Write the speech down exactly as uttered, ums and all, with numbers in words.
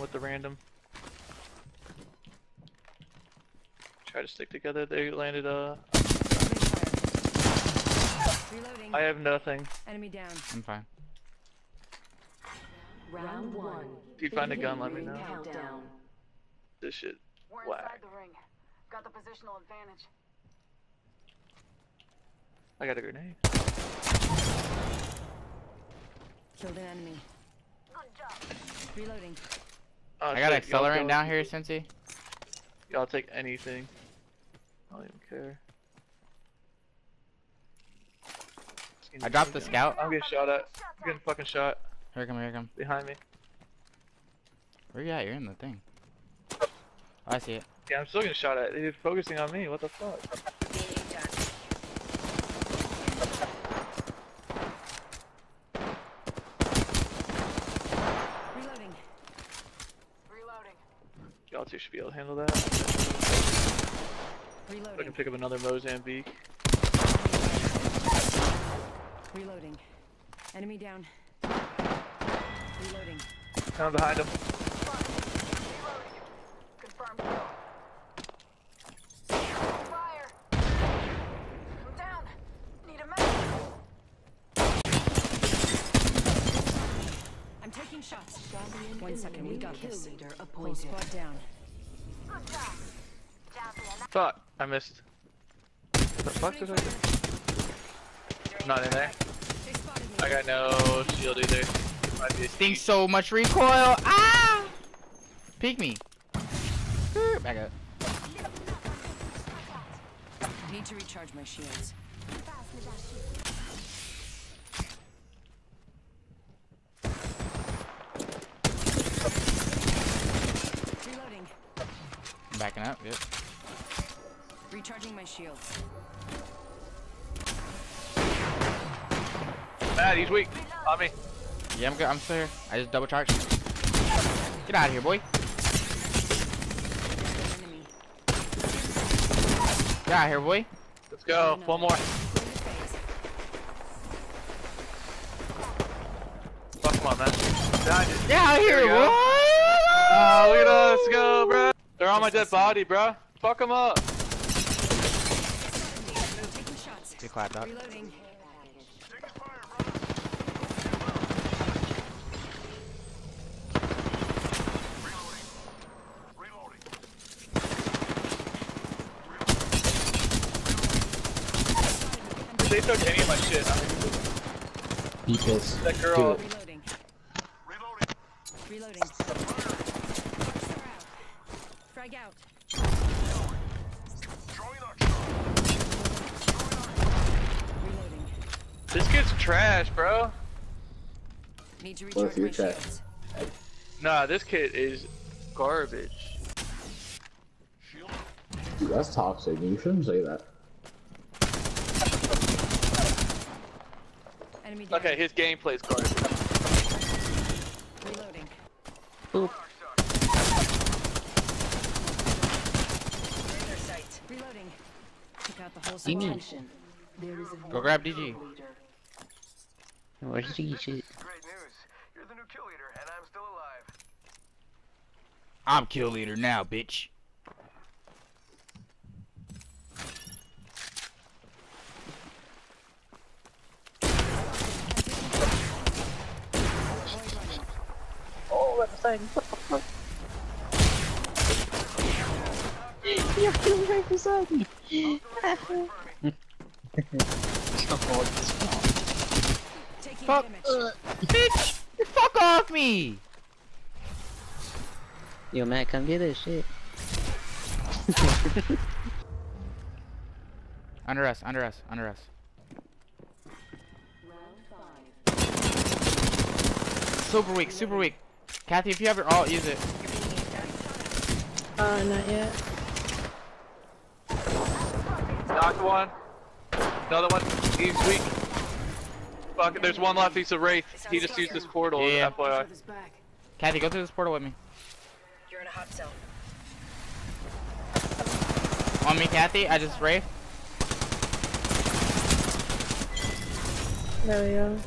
with the random. Try to stick together. They landed uh Reloading. I have nothing. Enemy down. I'm fine. Round one. If you find a gun, let me know. Countdown. This shit. We're inside the ring. Got the positional advantage. I got a grenade. Killed an enemy. Good job. Reloading. Uh, I got an accelerant down here, Sensei. Y'all take anything. I don't even care. I dropped the scout. I'm getting shot at. I'm getting fucking shot. Here I come, here I come. Behind me. Where you at? You're in the thing. Oh, I see it. Yeah, I'm still getting shot at. They're focusing on me. What the fuck? Reloading. Reloading. Y'all two should be able to handle that. Reloading. I can pick up another Mozambique. Reloading. Enemy down. Reloading. Down behind him. Confirmed. Confirmed. Fire. I'm down. Need a medic. I'm taking shots. One second, we got this. Whole squad down. Fuck, I missed. What the fuck did I do? I'm not in there. I got no shield either. This thing's so much recoil. Ah! Peek me. Back up. Need to recharge my shields. Reloading. I'm backing up. Yep. Recharging my shields. Bad, he's weak. On me. Yeah, I'm good. I'm still here. I just double charged. Get out of here, boy. Get out of here, boy. Let's go. One more. Fuck him up, man. Get out of here, boy. Oh, look at us. Let's go, bro. They're on my dead body, bro. Fuck them up. Be quiet, dog. They took any of my shit. Because that girl. Reloading. Reloading. Frag out. Reloading. This kid's trash, bro. Need to recharge my shields. Nah, this kid is garbage. Dude, that's toxic. You shouldn't say that. Okay, his gameplay is garbage. Reloading. Oop. Reloading. Took out the whole situation. Go grab D G. Where's D G? Great news. You're the new kill leader, and I'm still alive. I'm kill leader now, bitch. Thing. You're killing right beside me. Fuck, uh, bitch! Fuck off me! Yo, Matt, come get this shit. Under us, under us, under us. Super weak, super weak. Kathy, if you have your ult, use it. Uh, not yet. Knocked one. Another one. He's weak. Fuck, there's one left. He's a Wraith. He just used this portal. Yeah. F Y I. Kathy, go through this portal with me. You're in a hot zone. On me, Kathy. I just Wraith. There we go.